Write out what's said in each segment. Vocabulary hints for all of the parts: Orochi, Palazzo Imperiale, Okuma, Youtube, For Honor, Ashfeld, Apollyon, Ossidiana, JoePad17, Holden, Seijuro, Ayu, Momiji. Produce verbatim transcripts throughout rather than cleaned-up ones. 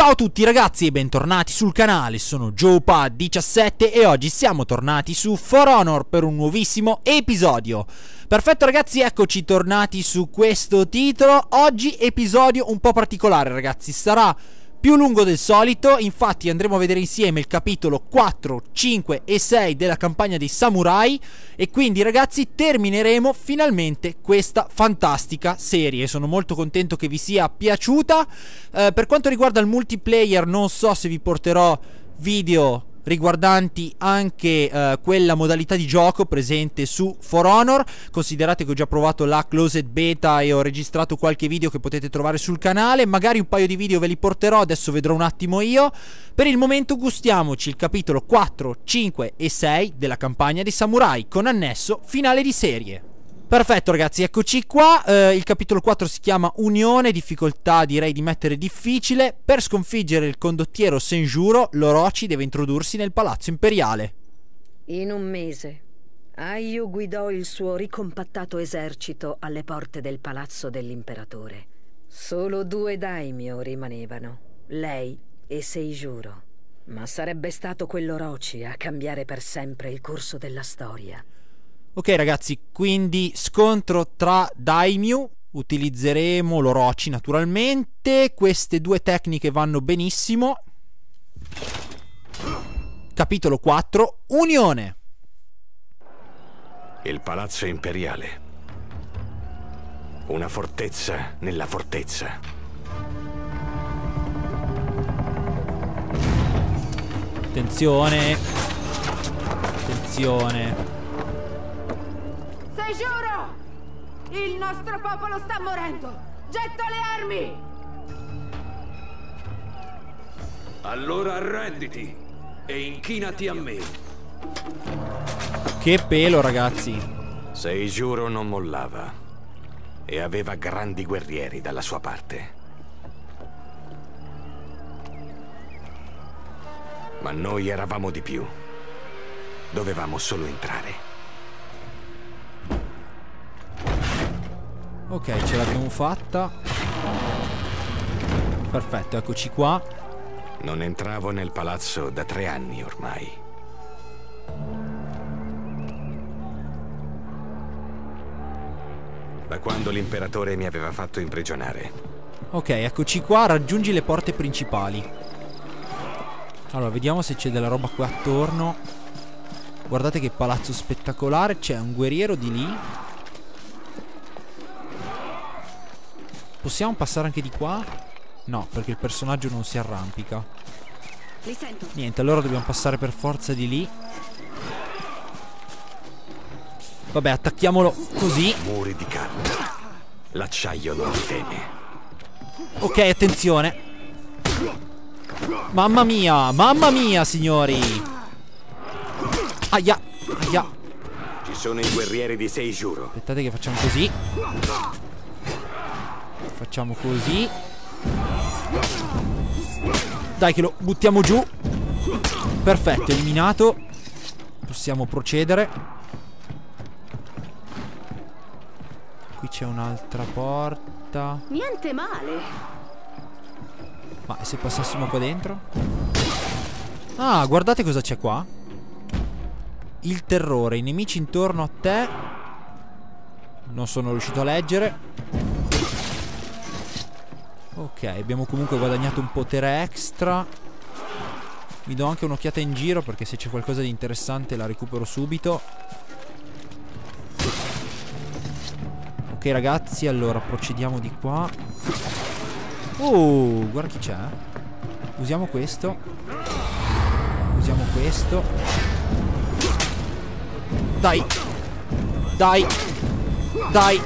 Ciao a tutti ragazzi e bentornati sul canale, sono JoePad diciassette e oggi siamo tornati su For Honor per un nuovissimo episodio. Perfetto ragazzi, eccoci tornati su questo titolo. Oggi episodio un po' particolare ragazzi, sarà più lungo del solito, infatti andremo a vedere insieme il capitolo quattro, cinque e sei della campagna dei samurai e quindi ragazzi termineremo finalmente questa fantastica serie. Sono molto contento che vi sia piaciuta. Eh, per quanto riguarda il multiplayer non so se vi porterò video riguardanti anche eh, quella modalità di gioco presente su For Honor. Considerate che ho già provato la closed beta e ho registrato qualche video che potete trovare sul canale, magari un paio di video ve li porterò, adesso vedrò un attimo io. Per il momento gustiamoci il capitolo quattro, cinque e sei della campagna dei samurai con annesso finale di serie. Perfetto ragazzi, eccoci qua, eh, il capitolo quattro si chiama Unione, difficoltà direi di mettere difficile. Per sconfiggere il condottiero Seijuro, l'Orochi deve introdursi nel Palazzo Imperiale. In un mese, Ayu guidò il suo ricompattato esercito alle porte del Palazzo dell'Imperatore. Solo due daimyo rimanevano, lei e Seijuro. Ma sarebbe stato quell'Orochi a cambiare per sempre il corso della storia. Ok ragazzi, quindi scontro tra daimyo, utilizzeremo l'Orochi naturalmente, queste due tecniche vanno benissimo. Capitolo quattro, Unione. Il Palazzo Imperiale. Una fortezza nella fortezza. Attenzione. Attenzione. Seijuro! Il nostro popolo sta morendo! Getta le armi! Allora arrenditi e inchinati a me. Che pelo, ragazzi! Seijuro non mollava e aveva grandi guerrieri dalla sua parte. Ma noi eravamo di più. Dovevamo solo entrare. Ok, ce l'abbiamo fatta. Perfetto, eccoci qua. Non entravo nel palazzo da tre anni ormai. Da quando l'imperatore mi aveva fatto imprigionare. Ok, eccoci qua, raggiungi le porte principali. Allora, vediamo se c'è della roba qua attorno. Guardate che palazzo spettacolare, c'è un guerriero di lì. Possiamo passare anche di qua? No, perché il personaggio non si arrampica. Li sento. Niente, allora dobbiamo passare per forza di lì. Vabbè, attacchiamolo così. Muri di carne. L'acciaio lo teme. Ok, attenzione. Mamma mia, mamma mia, signori. Aia, aia. Ci sono i guerrieri di Seijuro. Aspettate che facciamo così. Facciamo così. Dai che lo buttiamo giù. Perfetto, eliminato. Possiamo procedere. Qui c'è un'altra porta. Niente male. Ma e se passassimo qua dentro? Ah, guardate cosa c'è qua. Il terrore, i nemici intorno a te. Non sono riuscito a leggere. Ok, abbiamo comunque guadagnato un potere extra. Mi do anche un'occhiata in giro perché se c'è qualcosa di interessante la recupero subito. Ok ragazzi, allora procediamo di qua. Oh, guarda chi c'è. Usiamo questo. Usiamo questo. Dai. Dai. Dai.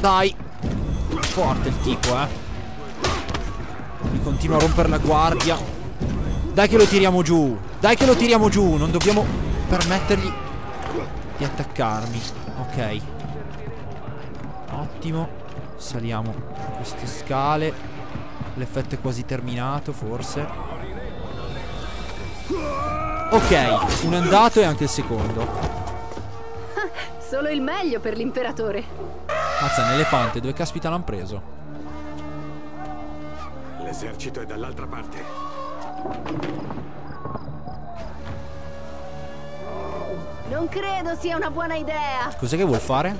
Dai. Forte il tipo, eh. Mi continua a rompere la guardia. Dai che lo tiriamo giù. Dai che lo tiriamo giù. Non dobbiamo permettergli di attaccarmi. Ok. Ottimo. Saliamo queste scale. L'effetto è quasi terminato, forse. Ok. Un andato e anche il secondo. Solo il meglio per l'imperatore. Mazza, un elefante, dove caspita l'hanno preso? Le L'esercito è dall'altra parte. Non credo sia una buona idea. Cos'è che vuol fare?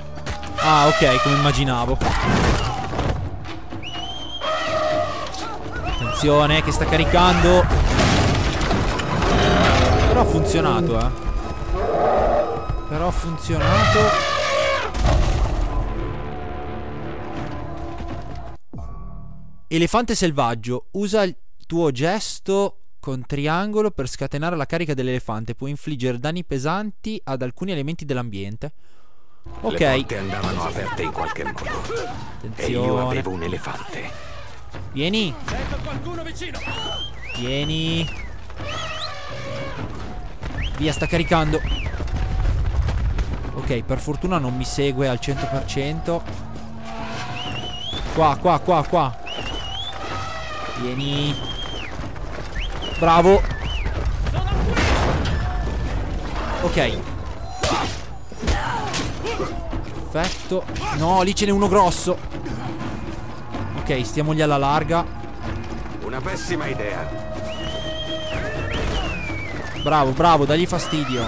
Ah, ok, come immaginavo. Attenzione che sta caricando. Però ha funzionato, eh. Però ha funzionato. Elefante selvaggio. Usa il tuo gesto con triangolo per scatenare la carica dell'elefante. Può infliggere danni pesanti ad alcuni elementi dell'ambiente. Ok. Le porte andavano aperte in qualche modo. Attenzione. E io avevo un elefante. Vieni. Sento qualcuno vicino. Vieni. Via, sta caricando. Ok, per fortuna non mi segue al cento per cento. Qua, qua, qua, qua. Vieni. Bravo. Ok. Perfetto. No, lì ce n'è uno grosso. Ok, stiamogli alla larga. Una pessima idea. Bravo, bravo, dagli fastidio.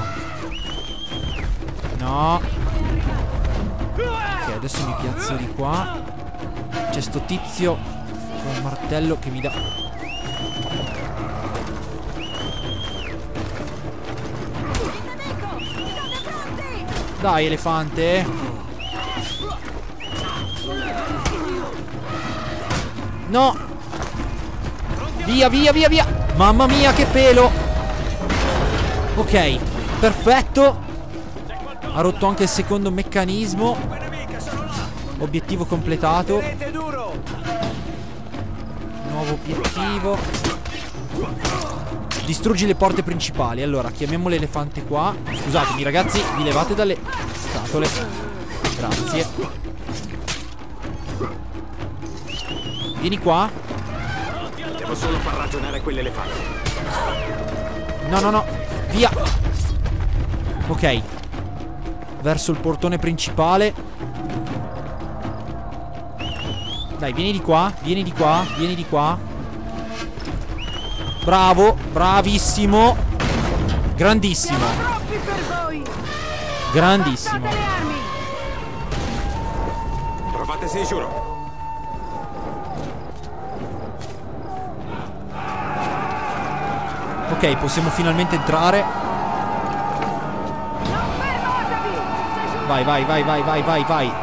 No. Ok, adesso mi piazzo di qua. C'è sto tizio un martello che mi dà. Dai, elefante. No. Via, via, via, via. Mamma mia, che pelo. Ok, perfetto. Ha rotto anche il secondo meccanismo. Obiettivo completato. Nuovo obiettivo. Distruggi le porte principali. Allora, chiamiamo l'elefante qua. Scusatemi ragazzi, vi levate dalle scatole. Grazie. Vieni qua. Devo solo far ragionare quell'elefante. No, no, no. Via. Ok. Verso il portone principale. Dai, vieni di qua, vieni di qua, vieni di qua. Bravo, bravissimo. Grandissimo. Grandissimo. Trovate Seijuro. Ok, possiamo finalmente entrare. Vai, vai, vai, vai, vai, vai, vai.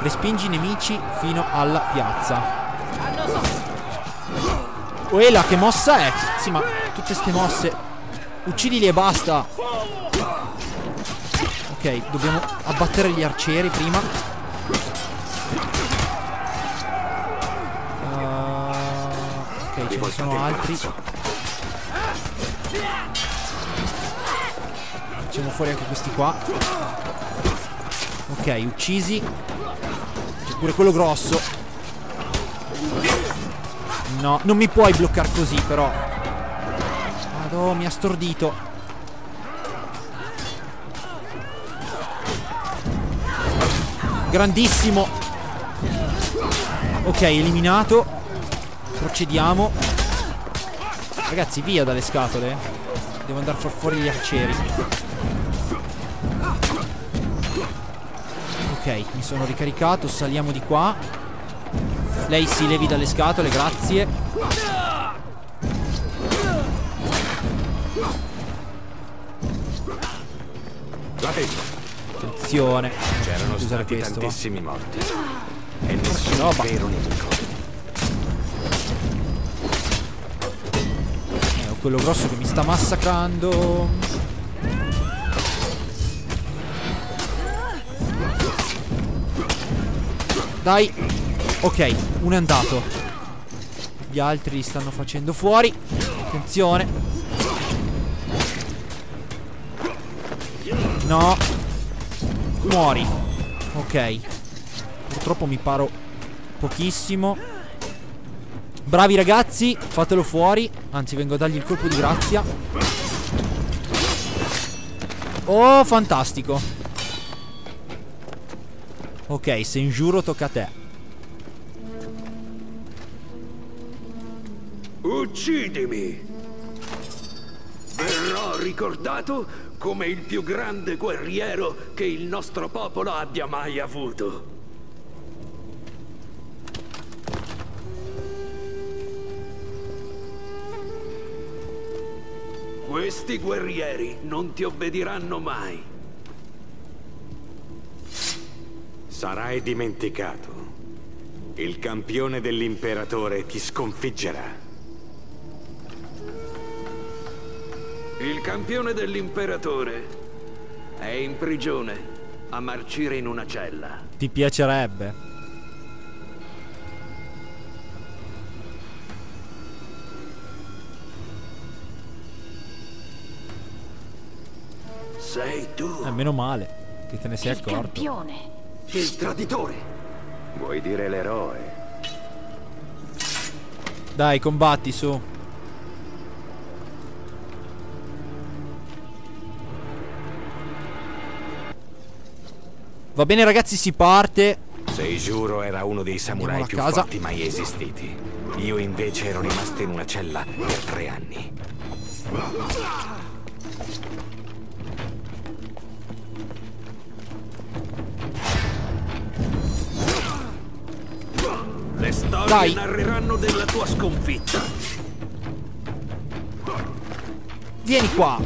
Respingi i nemici fino alla piazza. Uela, che mossa è? Sì, ma tutte ste mosse. Uccidili e basta. Ok, dobbiamo abbattere gli arcieri prima. uh, Ok, ce ne sono altri. Facciamo fuori anche questi qua. Ok, uccisi. Pure quello grosso. No, non mi puoi bloccare così però. Madò, mi ha stordito. Grandissimo. Ok, eliminato. Procediamo. Ragazzi, via dalle scatole. Devo andare fuori gli arcieri. Ok, mi sono ricaricato, saliamo di qua. Lei si levi dalle scatole, grazie. Attenzione. C'erano stati tantissimi morti. E nessuno vero nemico. Eh, ho quello grosso che mi sta massacrando. Dai. Ok, uno è andato. Gli altri li stanno facendo fuori. Attenzione. No. Muori. Ok. Purtroppo mi paro pochissimo. Bravi ragazzi, fatelo fuori. Anzi, vengo a dargli il colpo di grazia. Oh, fantastico. Ok, Seijuro, tocca a te. Uccidimi! Verrò ricordato come il più grande guerriero che il nostro popolo abbia mai avuto. Questi guerrieri non ti obbediranno mai. Sarai dimenticato. Il campione dell'imperatore ti sconfiggerà. Il campione dell'imperatore è in prigione a marcire in una cella. Ti piacerebbe? Sei tu. Eh, meno male che te ne sei il accorto. Campione. Il traditore. Vuoi dire l'eroe? Dai, combatti su. Va bene ragazzi, si parte. Seijuro era uno dei samurai più casa. forti mai esistiti. Io invece ero rimasto in una cella per tre anni. Le storie Dai. narreranno della tua sconfitta. Vieni qua.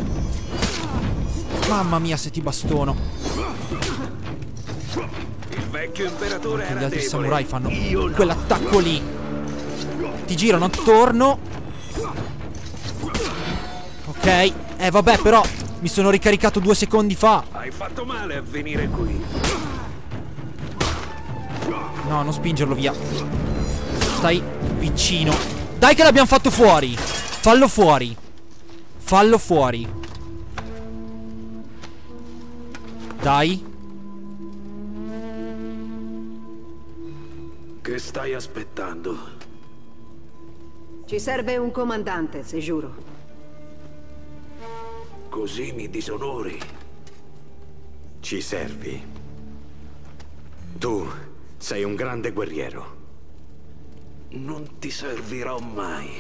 Mamma mia se ti bastono. Il vecchio imperatore era gli altri debole. samurai fanno Io quell'attacco no. lì. Ti girano attorno. Ok. Eh vabbè però mi sono ricaricato due secondi fa. Hai fatto male a venire qui. No, non spingerlo via. Stai vicino. Dai che l'abbiamo fatto fuori. Fallo fuori. Fallo fuori. Dai. Che stai aspettando? Ci serve un comandante, se giuro. Così mi disonori. Ci servi. Tu sei un grande guerriero. Non ti servirò mai.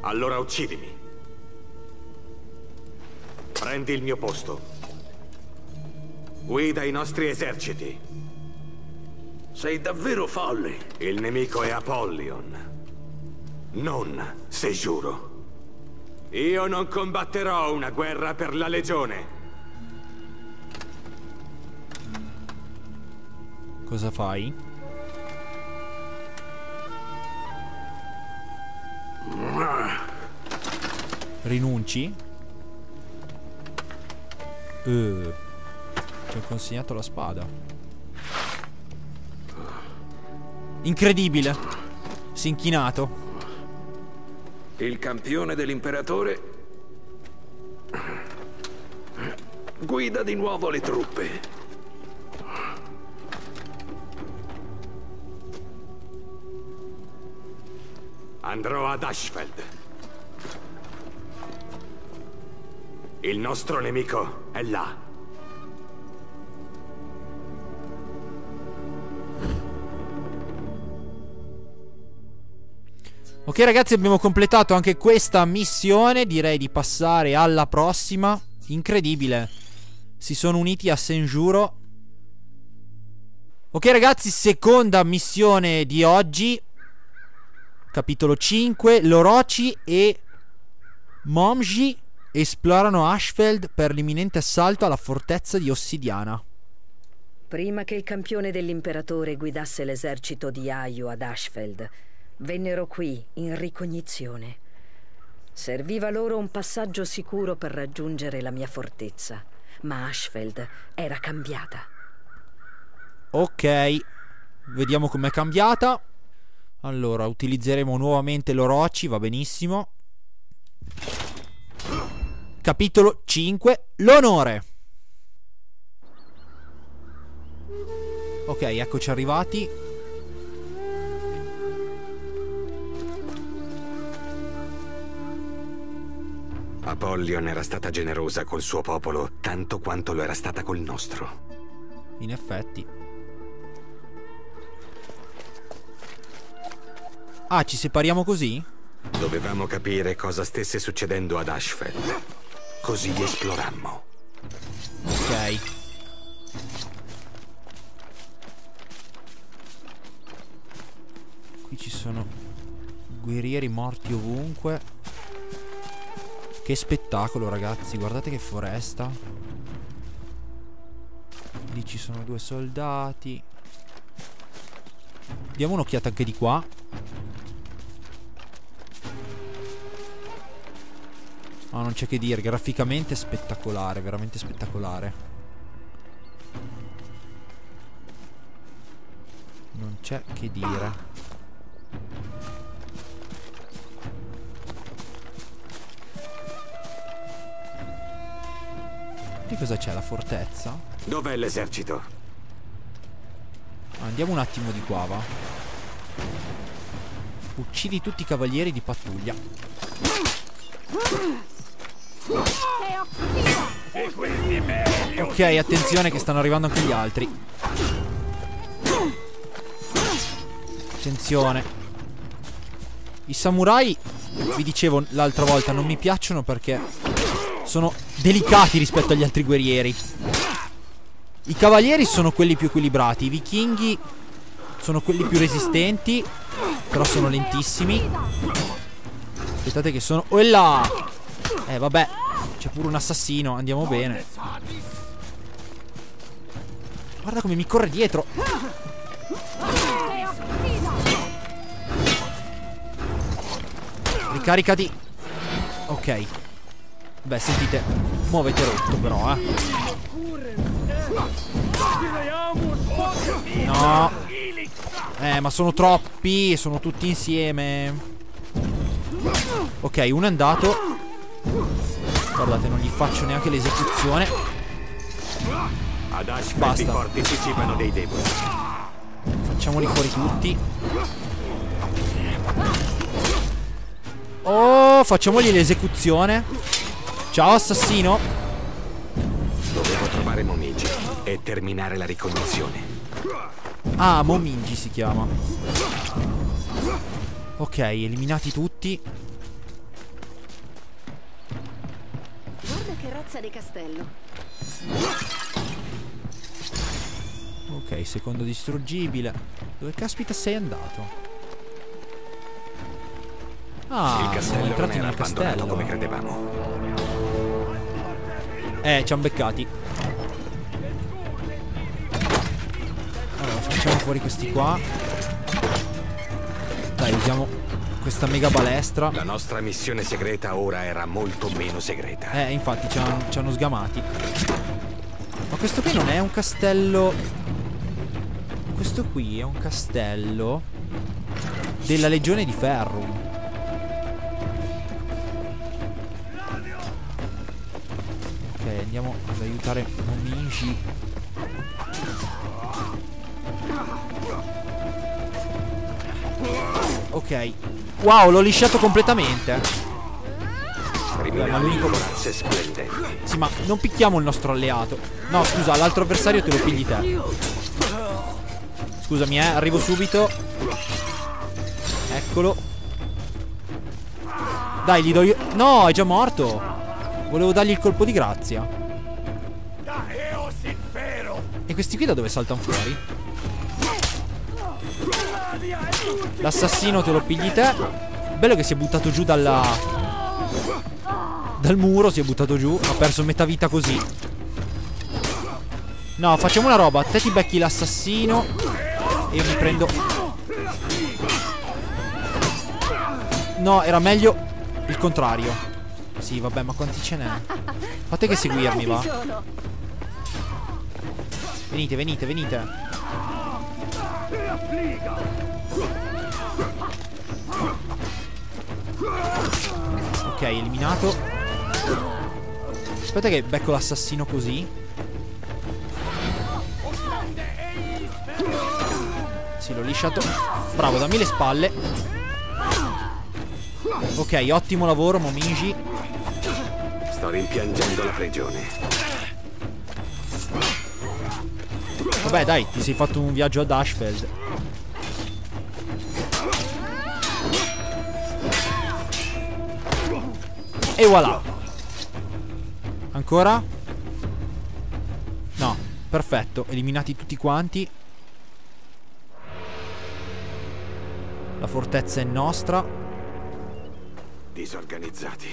Allora uccidimi. Prendi il mio posto. Guida i nostri eserciti. Sei davvero folle. Il nemico è Apollyon, non Seijuro. Io non combatterò una guerra per la legione. Cosa fai? Rinunci? Uh, ti ho consegnato la spada. Incredibile. Si è inchinato. Il campione dell'imperatore guida di nuovo le truppe. Andrò ad Ashfeld. Il nostro nemico è là. Ok ragazzi, abbiamo completato anche questa missione. Direi di passare alla prossima. Incredibile. Si sono uniti a Seijuro. Ok ragazzi, seconda missione di oggi. Capitolo cinque. L'Orochi e Momiji esplorano Ashfeld per l'imminente assalto alla fortezza di Ossidiana. Prima che il campione dell'imperatore guidasse l'esercito di Ayu ad Ashfeld, vennero qui in ricognizione. Serviva loro un passaggio sicuro per raggiungere la mia fortezza, ma Ashfeld era cambiata. Ok, vediamo com'è cambiata. Allora, utilizzeremo nuovamente l'Orochi, va benissimo. Capitolo cinque, l'onore. Ok, eccoci arrivati. Apollyon era stata generosa col suo popolo tanto quanto lo era stata col nostro. In effetti. Ah, ci separiamo così? Dovevamo capire cosa stesse succedendo ad Ashfeld. Così esplorammo. Ok. Qui ci sono guerrieri morti ovunque. Che spettacolo, ragazzi. Guardate che foresta. Lì ci sono due soldati. Diamo un'occhiata anche di qua. No, non c'è che dire, graficamente spettacolare, veramente spettacolare. Non c'è che dire. Che cosa c'è? La fortezza? Dov'è l'esercito? Andiamo un attimo di qua, va. Uccidi tutti i cavalieri di pattuglia. Ok, attenzione che stanno arrivando anche gli altri. Attenzione. I samurai, vi dicevo l'altra volta, non mi piacciono perché sono delicati rispetto agli altri guerrieri. I cavalieri sono quelli più equilibrati. I vichinghi sono quelli più resistenti, però sono lentissimi. Aspettate che sono... Oh là! Eh vabbè, c'è pure un assassino. Andiamo bene. Guarda come mi corre dietro. Ricaricati. Ok. Beh, sentite, muovete rotto però, eh. No. Eh, ma sono troppi. Sono tutti insieme. Ok, uno è andato. Guardate, non gli faccio neanche l'esecuzione. Basta. Facciamoli fuori tutti. Oh, facciamogli l'esecuzione. Ciao assassino. Dovevo trovare Momiji e terminare la ricognizione. Ah, Momiji si chiama. Ok, eliminati tutti. Guarda che razza di castello. Ok, secondo distruggibile. Dove caspita sei andato? Ah, il castello siamo entrati nel castello come credevamo. Eh, ci han beccati. Facciamo fuori questi qua. Dai, usiamo questa mega balestra. La nostra missione segreta ora era molto meno segreta. Eh, infatti ci hanno, ci hanno sgamati. Ma questo qui non è un castello. Questo qui è un castello della Legione di Ferrum. Ok, andiamo ad aiutare Momiji. Ok. Wow, l'ho lisciato completamente. Vabbè, ma l'unico è splendente. Sì, ma non picchiamo il nostro alleato. No, scusa, l'altro avversario te lo pigli te. Scusami, eh, arrivo subito. Eccolo. Dai, gli do io. No, è già morto. Volevo dargli il colpo di grazia. E questi qui da dove saltano fuori? L'assassino te lo pigli te. Bello che si è buttato giù dalla... Dal muro si è buttato giù. Ha perso metà vita così. No, facciamo una roba. Te ti becchi l'assassino e io mi prendo... No, era meglio il contrario. Sì, vabbè, ma quanti ce n'è? Fate che seguirmi, va. Venite, venite, venite. Ok, eliminato. Aspetta che becco l'assassino così. Sì, l'ho lisciato. Bravo, dammi le spalle. Ok, ottimo lavoro, Momiji. Sto rimpiangendo la prigione. Vabbè, dai, ti sei fatto un viaggio ad Ashfeld. E voilà. Ancora? No, perfetto. Eliminati tutti quanti. La fortezza è nostra. Disorganizzati.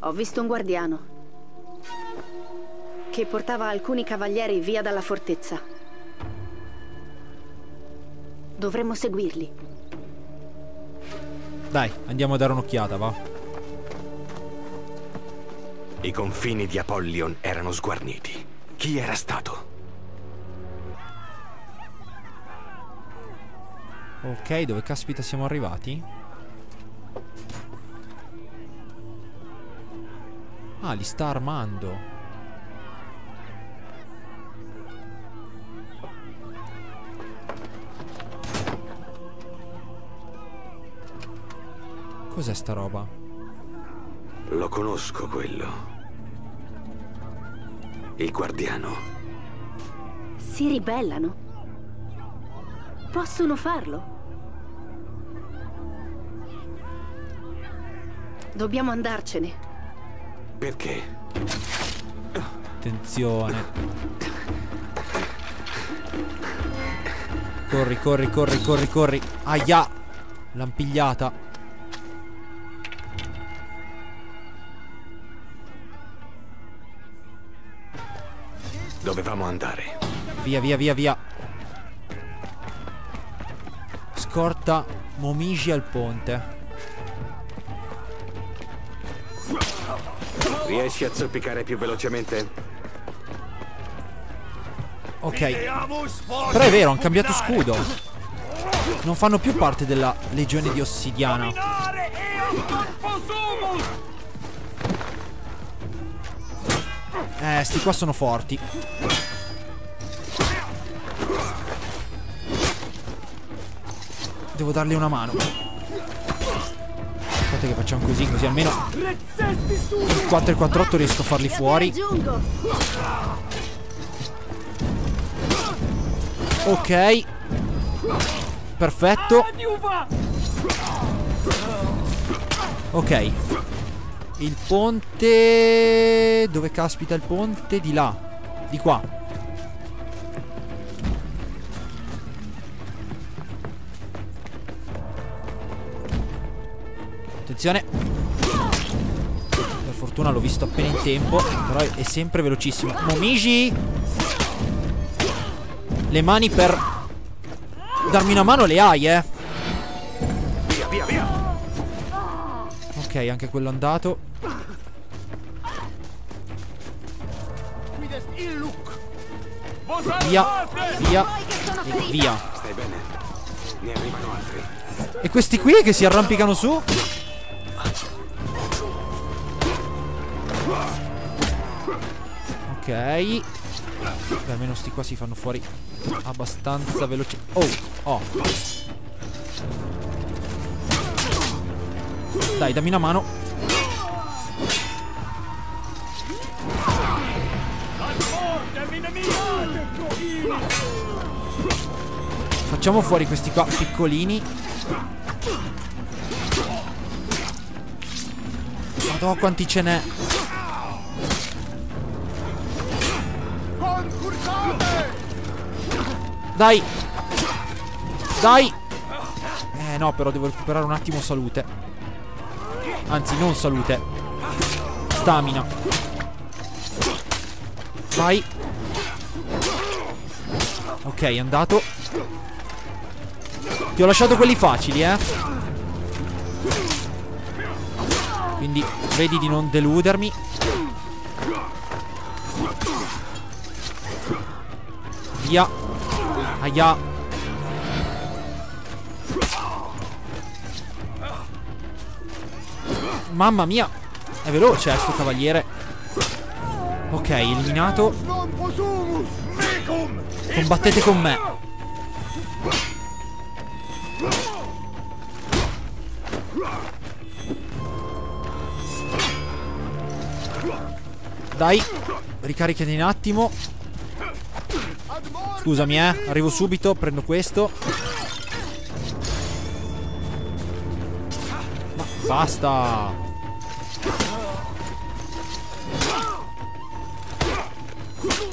Ho visto un guardiano che portava alcuni cavalieri via dalla fortezza. Dovremmo seguirli. Dai, andiamo a dare un'occhiata, va. I confini di Apollyon erano sguarniti. Chi era stato? Ok, dove caspita siamo arrivati? Ah, li sta armando. Cos'è sta roba? Lo conosco quello. Il guardiano. Si ribellano? Possono farlo? Dobbiamo andarcene. Perché? Attenzione. Corri, corri, corri, corri, corri. Aia! L'han pigliata. Dovevamo andare. Via, via, via, via. Scorta Momiji al ponte. Riesci a zoppicare più velocemente? Ok. Però è vero, hanno cambiato scudo. Non fanno più parte della legione di Ossidiana. Eh, sti qua sono forti. Devo dargli una mano. Aspetta che facciamo così, così almeno il quattro e quattro otto riesco a farli fuori. Ok. Perfetto. Ok. Il ponte... Dove caspita il ponte? Di là. Di qua. Attenzione. Per fortuna l'ho visto appena in tempo. Però è sempre velocissimo. Momiji! Le mani per darmi una mano le hai, eh. Via, via, via. Ok, anche quello è andato. Via, via, e via. Stai bene. Ne arrivano altri. E questi qui che si arrampicano su? Ok. Beh, almeno sti qua si fanno fuori abbastanza veloci. Oh, oh. Dai, dammi una mano. Facciamo fuori questi qua piccolini. Madò quanti ce n'è. Dai. Dai. Eh no, però devo recuperare un attimo salute. Anzi, non salute. Stamina. Vai. Ok, è andato. Ti ho lasciato quelli facili, eh. Quindi vedi di non deludermi. Via. Aia. Mamma mia. È veloce, eh, sto cavaliere. Ok, eliminato. Combattete con me. Dai, ricaricati un attimo. Scusami, eh. Arrivo subito, prendo questo. Basta.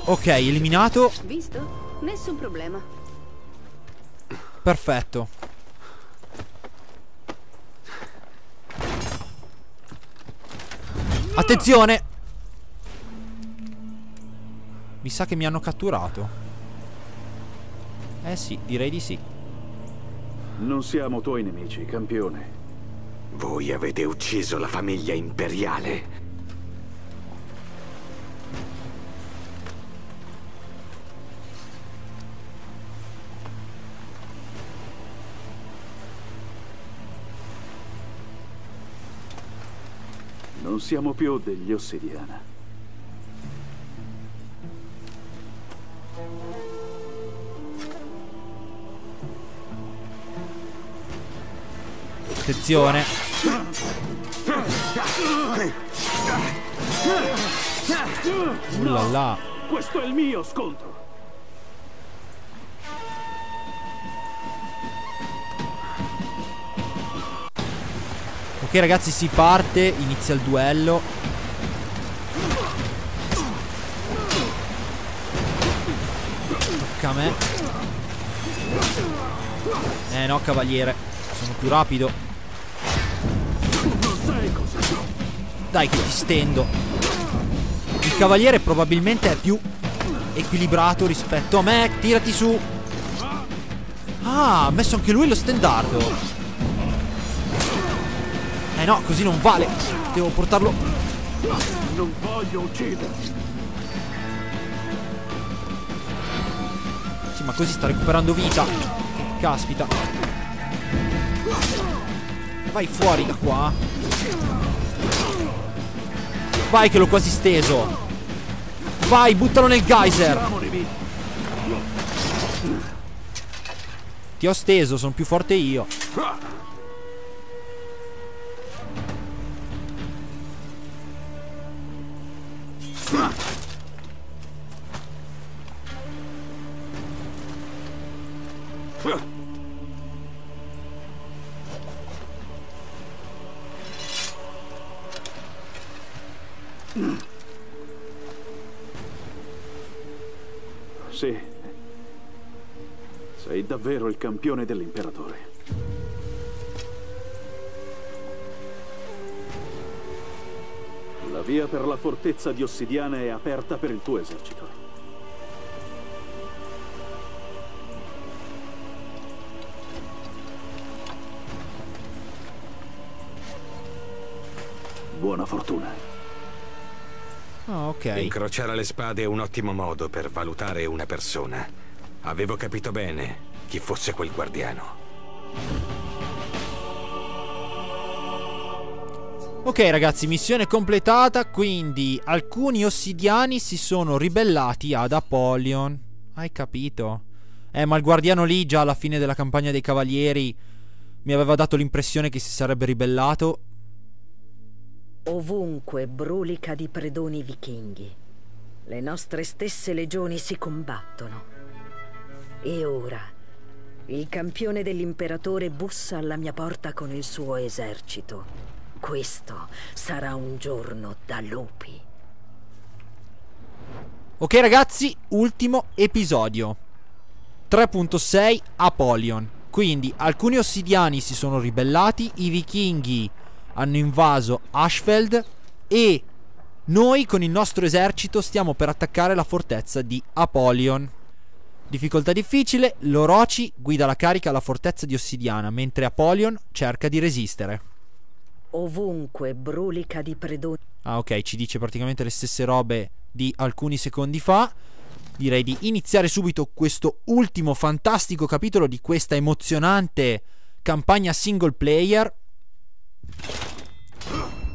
Ok, eliminato. Visto? Nessun problema. Perfetto. Attenzione! Mi sa che mi hanno catturato. Eh sì, direi di sì. Non siamo tuoi nemici, campione. Voi avete ucciso la famiglia imperiale. Non siamo più degli Ossidiana. Attenzione. Ullala. Questo è il mio scontro. Ok ragazzi, si parte, inizia il duello. Tocca a me. Eh no cavaliere, sono più rapido. Dai che ti stendo. Il cavaliere probabilmente è più equilibrato rispetto a me. Tirati su. Ah, ha messo anche lui lo stendardo. Eh no, così non vale. Devo portarlo. Non voglio ucciderti. Sì, ma così sta recuperando vita. Caspita. Vai fuori da qua. Vai che l'ho quasi steso. Vai, buttalo nel geyser. Ti ho steso, sono più forte io. Sì, sei davvero il campione dell'imperatore. La via per la fortezza di Ossidiana è aperta per il tuo esercito. Buona fortuna. Oh, ok. Incrociare le spade è un ottimo modo per valutare una persona. Avevo capito bene chi fosse quel guardiano. Ok ragazzi, missione completata. Quindi alcuni ossidiani si sono ribellati ad Apollyon. Hai capito? Eh, ma il guardiano lì già alla fine della campagna dei cavalieri mi aveva dato l'impressione che si sarebbe ribellato. Ovunque brulica di predoni vichinghi, le nostre stesse legioni si combattono. E ora il campione dell'imperatore bussa alla mia porta con il suo esercito. Questo sarà un giorno da lupi. Ok ragazzi, ultimo episodio tre punto sei, Apollyon. Quindi alcuni ossidiani si sono ribellati, i vichinghi hanno invaso Ashfeld e noi con il nostro esercito stiamo per attaccare la fortezza di Apollyon. Difficoltà difficile, l'Orochi guida la carica alla fortezza di Ossidiana, mentre Apollyon cerca di resistere. Ovunque brulica di predoni. Ah ok, ci dice praticamente le stesse robe di alcuni secondi fa. Direi di iniziare subito questo ultimo fantastico capitolo di questa emozionante campagna single player.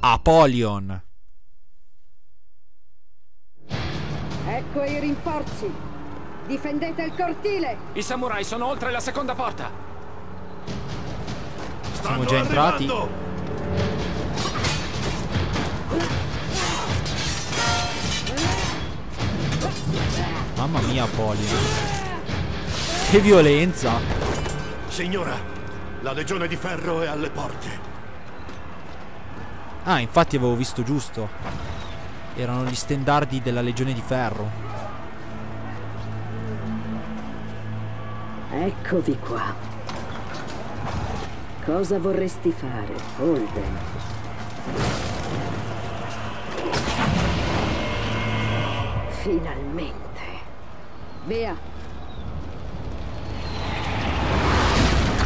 Apollyon. Ecco i rinforzi. Difendete il cortile. I samurai sono oltre la seconda porta. Stanno Siamo già entrati. Arrivando. Mamma mia, Apollyon. Che violenza. Signora, la legione di ferro è alle porte. Ah, infatti avevo visto giusto. Erano gli stendardi della Legione di Ferro. Eccovi qua. Cosa vorresti fare, Holden? Finalmente. Via.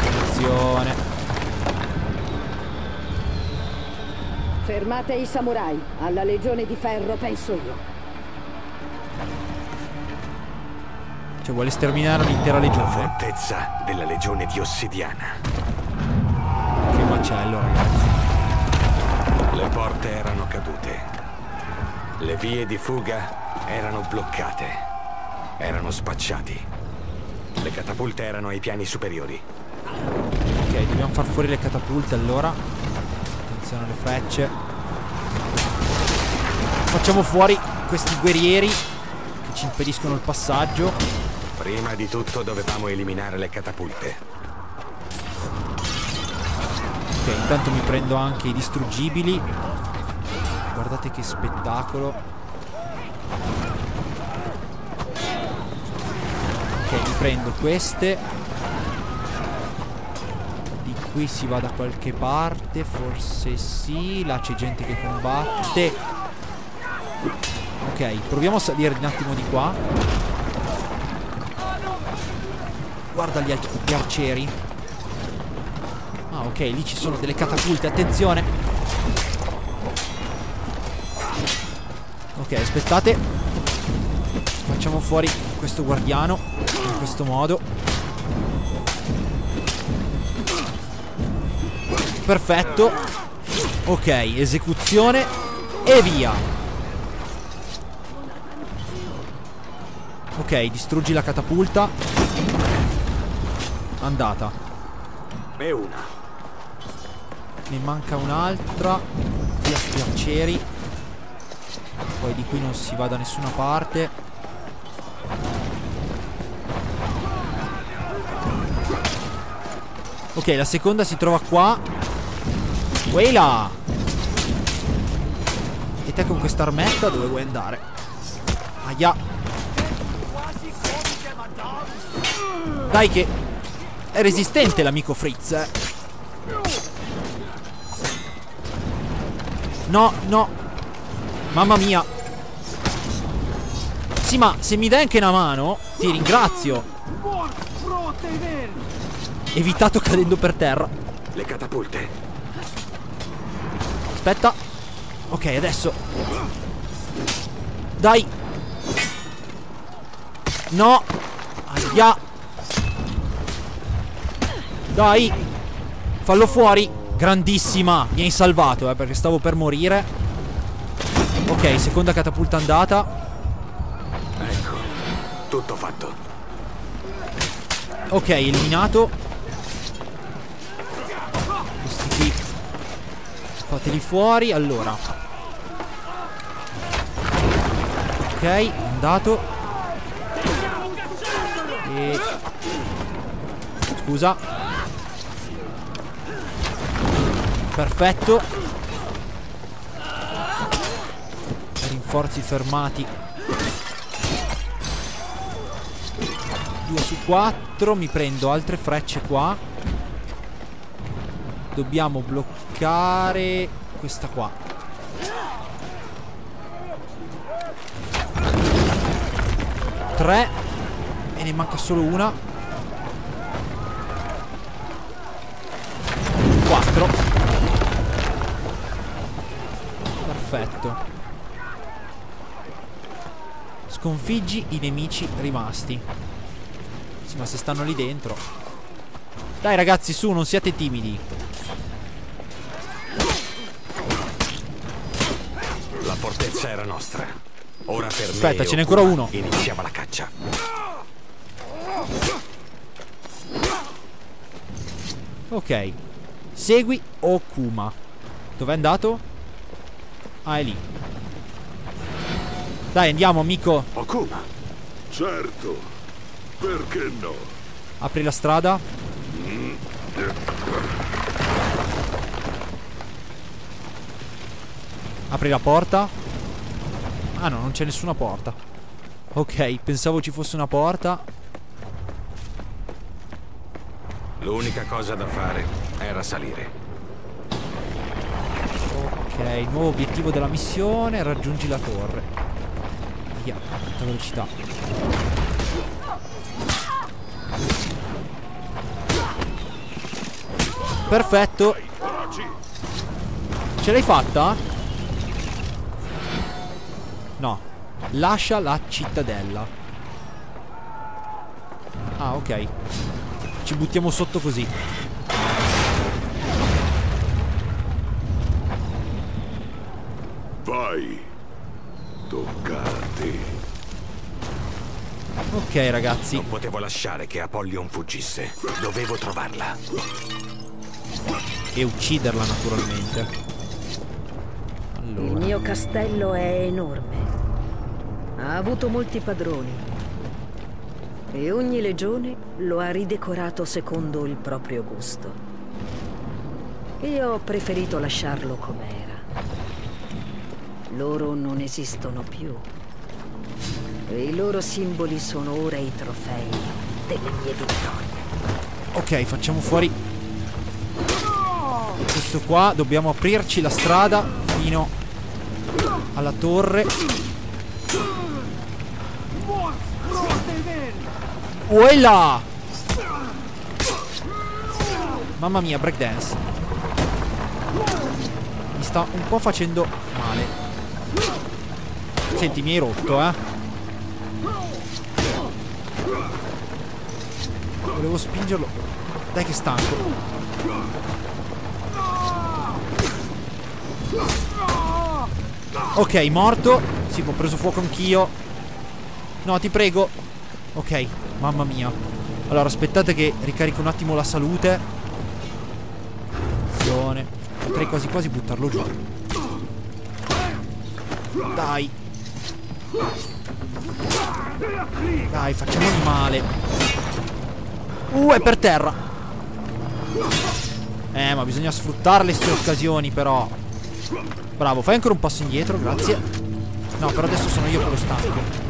Attenzione. Fermate i samurai. Alla Legione di Ferro penso io. Cioè vuole sterminare l'intera legione. La fortezza della Legione di Ossidiana. Che macello, ragazzi. Le porte erano cadute. Le vie di fuga erano bloccate. Erano spacciati. Le catapulte erano ai piani superiori. Ok, dobbiamo far fuori le catapulte allora. Attenzione alle frecce. Facciamo fuori questi guerrieri che ci impediscono il passaggio. Prima di tutto dovevamo eliminare le catapulte. Ok, intanto mi prendo anche i distruggibili. Guardate che spettacolo. Ok, mi prendo queste. Di qui si va da qualche parte. Forse sì. Là c'è gente che combatte. Ok, proviamo a salire un attimo di qua. Guarda gli, gli arcieri. Ah ok, lì ci sono delle catapulte. Attenzione. Ok, aspettate. Facciamo fuori questo guardiano in questo modo. Perfetto. Ok, esecuzione e via. Ok, distruggi la catapulta. Andata. E una. Ne manca un'altra. Via gli arcieri. Poi di qui non si va da nessuna parte. Ok, la seconda si trova qua. Quella. E te con questa armetta dove vuoi andare? Aia. Dai che è resistente l'amico Fritz, eh. No, no. Mamma mia. Sì, ma se mi dai anche una mano ti ringrazio. Evitato cadendo per terra. Le catapulte. Aspetta. Ok, adesso. Dai. No. Aia. Dai. Fallo fuori. Grandissima. Mi hai salvato, eh, perché stavo per morire. Ok, seconda catapulta andata. Ecco, tutto fatto. Ok, eliminato. Fateli fuori, allora. Ok, andato. E... scusa. Perfetto. Rinforzi fermati. Due su quattro. Mi prendo altre frecce qua. Dobbiamo bloccare questa qua. Tre. E ne manca solo una. Quattro. Perfetto. Sconfiggi i nemici rimasti. Sì, ma se stanno lì dentro. Dai ragazzi, su, non siate timidi. Fortezza era nostra. Ora per me. Aspetta, ce n'è ancora uno. Iniziava la caccia. Ok. Segui Okuma. Dov'è andato? Ah, è lì. Dai, andiamo, amico. Okuma. Certo. Perché no? Apri la strada. Mm. Apri la porta. Ah no, non c'è nessuna porta. Ok, pensavo ci fosse una porta. L'unica cosa da fare era salire. Ok, nuovo obiettivo della missione. Raggiungi la torre. Via, alta velocità. Perfetto. Ce l'hai fatta? No. Lascia la cittadella. Ah, ok. Ci buttiamo sotto così. Vai. Tocca a te. Ok, ragazzi. Non potevo lasciare che Apollyon fuggisse. Dovevo trovarla. E ucciderla, naturalmente. Allora. Il mio castello è enorme. Ha avuto molti padroni. E ogni legione lo ha ridecorato secondo il proprio gusto. Io ho preferito lasciarlo com'era. Loro non esistono più. E i loro simboli sono ora i trofei delle mie vittorie. Ok, facciamo fuori questo qua. Dobbiamo aprirci la strada fino alla torre. Uella! Mamma mia, breakdance. Mi sta un po' facendo male. Senti, mi hai rotto, eh. Volevo spingerlo. Dai che stanco. Ok, morto. Sì, ho preso fuoco anch'io. No, ti prego. Ok. Mamma mia. Allora aspettate che ricarico un attimo la salute. Attenzione. Potrei quasi quasi buttarlo giù. Dai. Dai, facciamogli male. Uh, è per terra. Eh, ma bisogna sfruttarle queste occasioni però. Bravo, fai ancora un passo indietro, grazie. No, però adesso sono io che lo stanco.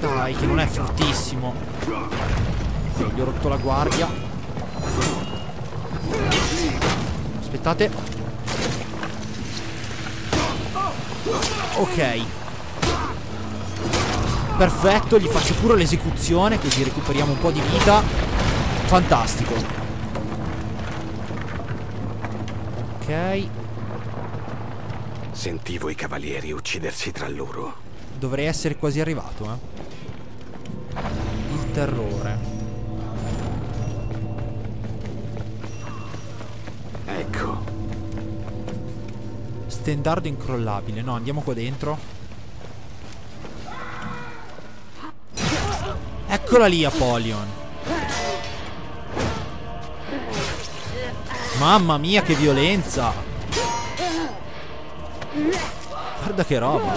Dai, che non è fortissimo. Gli ho rotto la guardia. Aspettate. Ok. Perfetto, gli faccio pure l'esecuzione, così recuperiamo un po' di vita. Fantastico. Ok. Sentivo i cavalieri uccidersi tra loro. Dovrei essere quasi arrivato, eh. Il terrore. Ecco. Stendardo incrollabile. No, andiamo qua dentro. Eccola lì, Apollyon. Mamma mia, che violenza! Guarda che roba.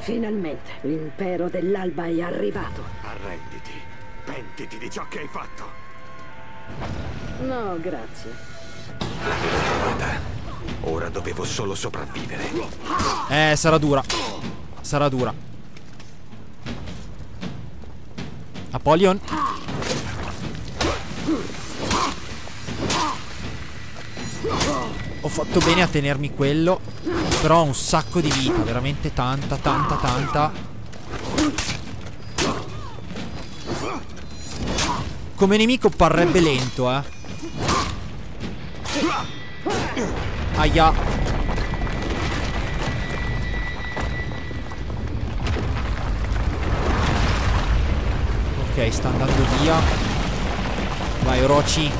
Finalmente l'impero dell'alba è arrivato. Arrenditi, pentiti di ciò che hai fatto. No, grazie. L'avevo trovata. Ora dovevo solo sopravvivere. Eh, sarà dura. Sarà dura. Apollyon. Ho fatto bene a tenermi quello. Però ho un sacco di vita. Veramente tanta, tanta, tanta. Come nemico parrebbe lento, eh. Aia. Ok, sta andando via. Vai, Orochi.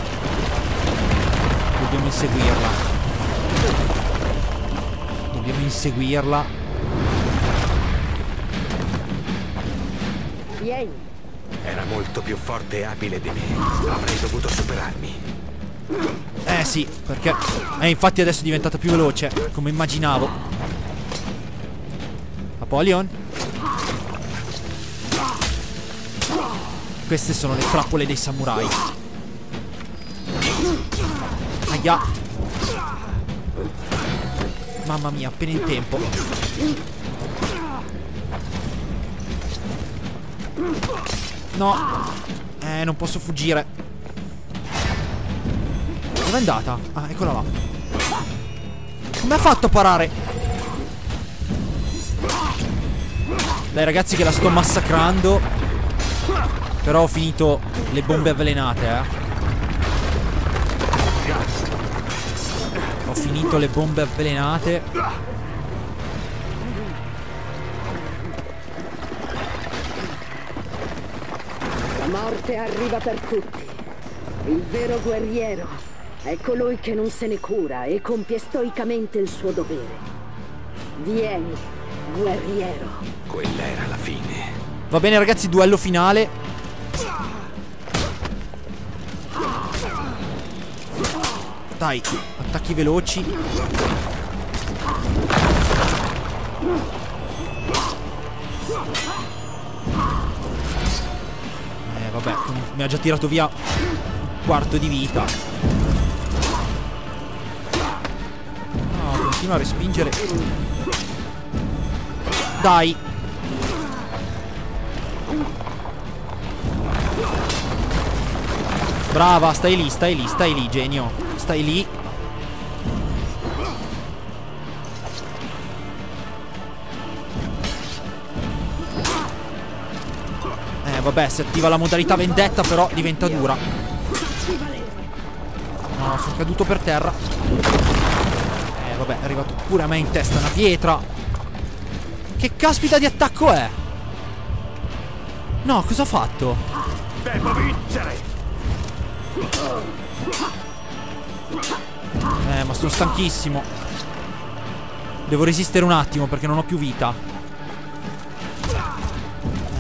Dobbiamo inseguirla. Dobbiamo inseguirla. Era molto più forte e abile di me. Avrei dovuto superarmi. Eh sì, perché eh, infatti adesso è diventata più veloce, come immaginavo. Apollyon. Queste sono le trappole dei samurai. Aia. Mamma mia, appena in tempo. No. Eh, non posso fuggire. Dov'è andata? Ah, eccola là. Come ha fatto a parare? Dai ragazzi che la sto massacrando. Però ho finito le bombe avvelenate, eh. Ho finito le bombe avvelenate. La morte arriva per tutti. Il vero guerriero è colui che non se ne cura e compie stoicamente il suo dovere. Vieni, guerriero. Quella era la fine. Va bene ragazzi, duello finale. Dai, attacchi veloci. Eh vabbè, mi ha già tirato via un quarto di vita. No, continua a respingere. Dai. Brava, stai lì, stai lì, stai lì, genio. Stai lì. Eh vabbè, si attiva la modalità vendetta, però diventa dura. No, sono caduto per terra. Eh vabbè, è arrivato pure a me in testa una pietra. Che caspita di attacco è? No, cosa ho fatto? Devo vincere! Eh, ma sono stanchissimo. Devo resistere un attimo perché non ho più vita.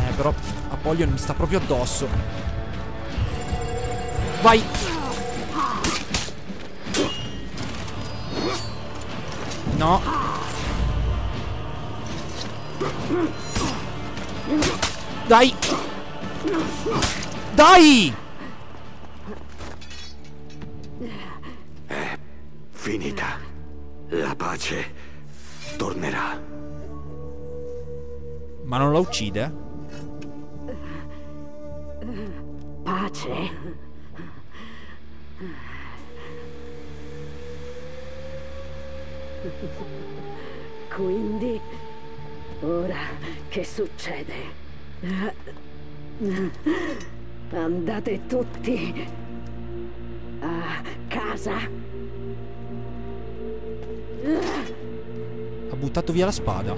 Eh, però Apollyon mi sta proprio addosso. Vai. No. Dai. Dai. È finita. La pace tornerà. Ma non la uccide? Pace? Quindi ora che succede? Andate tutti a casa. Ha buttato via la spada.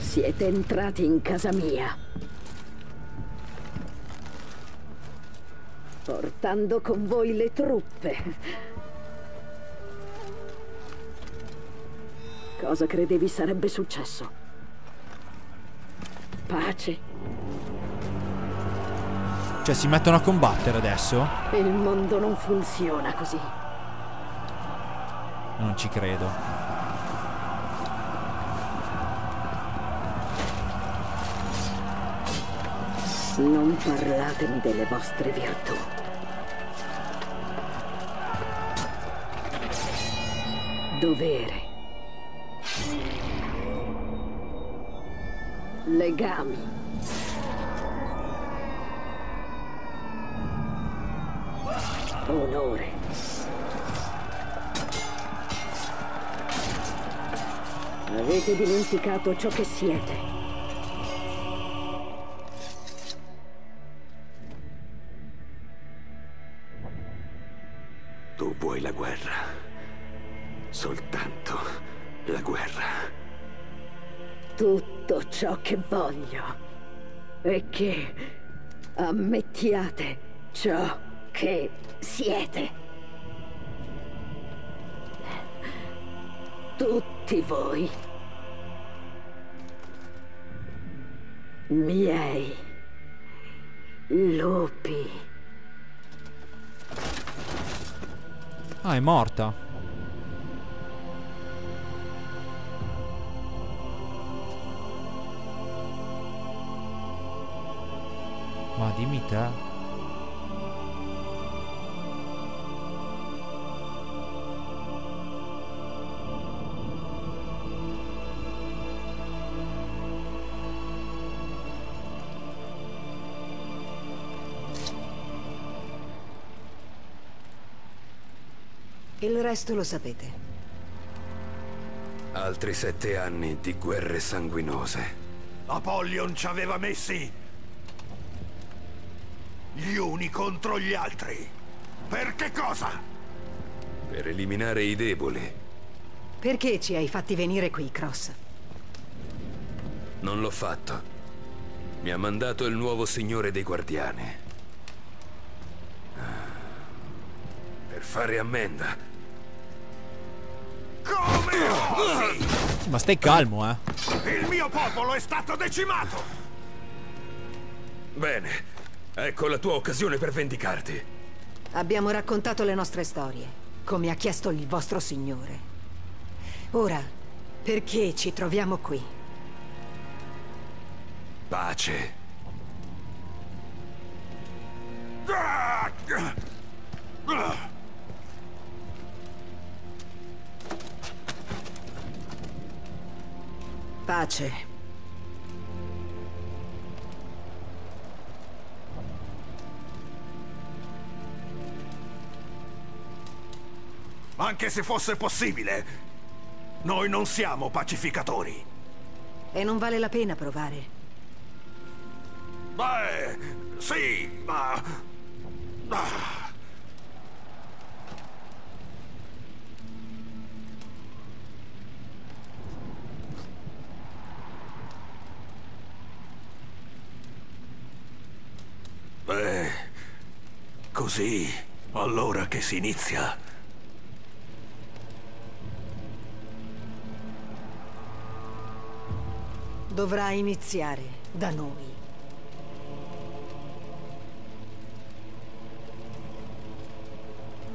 Siete entrati in casa mia portando con voi le truppe. Cosa credevi sarebbe successo? Pace? Cioè si mettono a combattere adesso? Il mondo non funziona così. Non ci credo. Non parlatemi delle vostre virtù. Dovere. Legami. Onore. Avete dimenticato ciò che siete. Tu vuoi la guerra. Soltanto la guerra. Tutto ciò che voglio è che ammettiate ciò che siete. Tutti voi. Miei lupi. Ah, è morta. Ma dimmi te. Il resto lo sapete. Altri sette anni di guerre sanguinose. Apollyon ci aveva messi gli uni contro gli altri. Per che cosa? Per eliminare i deboli. Perché ci hai fatti venire qui, Cross? Non l'ho fatto. Mi ha mandato il nuovo signore dei guardiani. Per fare ammenda. Come? Ma stai calmo, eh. Il mio popolo è stato decimato. Bene, ecco la tua occasione per vendicarti. Abbiamo raccontato le nostre storie, come ha chiesto il vostro signore. Ora, perché ci troviamo qui? Pace. Pace. Anche se fosse possibile, noi non siamo pacificatori. E non vale la pena provare. Beh, sì, ma... Ah. Beh, così, allora che si inizia. Dovrà iniziare da noi.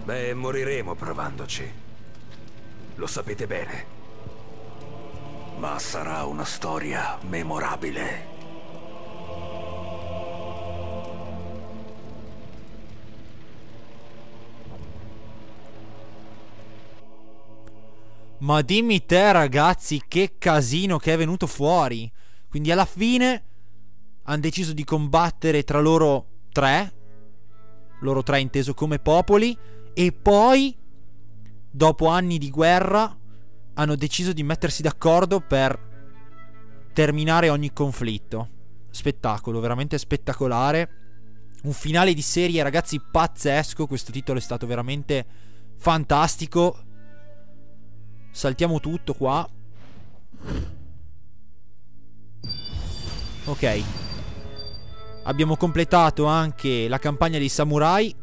Beh, moriremo provandoci. Lo sapete bene. Ma sarà una storia memorabile. Ma dimmi te, ragazzi, che casino che è venuto fuori. Quindi alla fine hanno deciso di combattere tra loro tre. Loro tre inteso come popoli. E poi, dopo anni di guerra, hanno deciso di mettersi d'accordo per terminare ogni conflitto. Spettacolo, veramente spettacolare. Un finale di serie, ragazzi, pazzesco. Questo titolo è stato veramente fantastico. Saltiamo tutto qua. Ok. Abbiamo completato anche la campagna dei samurai.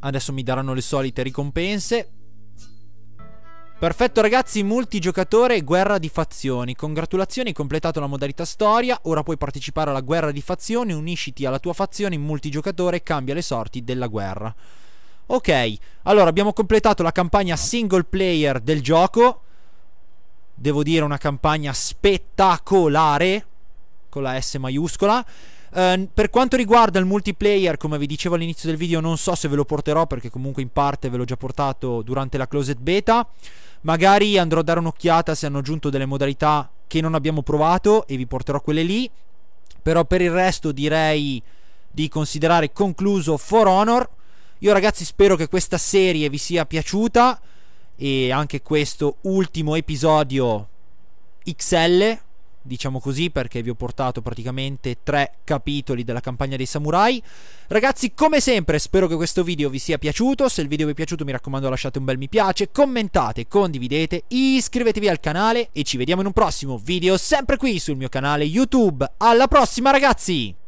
Adesso mi daranno le solite ricompense. Perfetto, ragazzi, multigiocatore, guerra di fazioni. Congratulazioni, hai completato la modalità storia. Ora puoi partecipare alla guerra di fazioni. Unisciti alla tua fazione in multigiocatore e cambia le sorti della guerra. Ok, allora abbiamo completato la campagna single player del gioco. Devo dire, una campagna spettacolare, con la S maiuscola. eh, Per quanto riguarda il multiplayer, come vi dicevo all'inizio del video, non so se ve lo porterò, perché comunque in parte ve l'ho già portato durante la closed beta. Magari andrò a dare un'occhiata se hanno aggiunto delle modalità che non abbiamo provato e vi porterò quelle lì. Però per il resto direi di considerare concluso For Honor. Io, ragazzi, spero che questa serie vi sia piaciuta e anche questo ultimo episodio X L, diciamo così, perché vi ho portato praticamente tre capitoli della campagna dei samurai. Ragazzi, come sempre, spero che questo video vi sia piaciuto. Se il video vi è piaciuto, mi raccomando, lasciate un bel mi piace, commentate, condividete, iscrivetevi al canale e ci vediamo in un prossimo video, sempre qui sul mio canale YouTube. Alla prossima, ragazzi!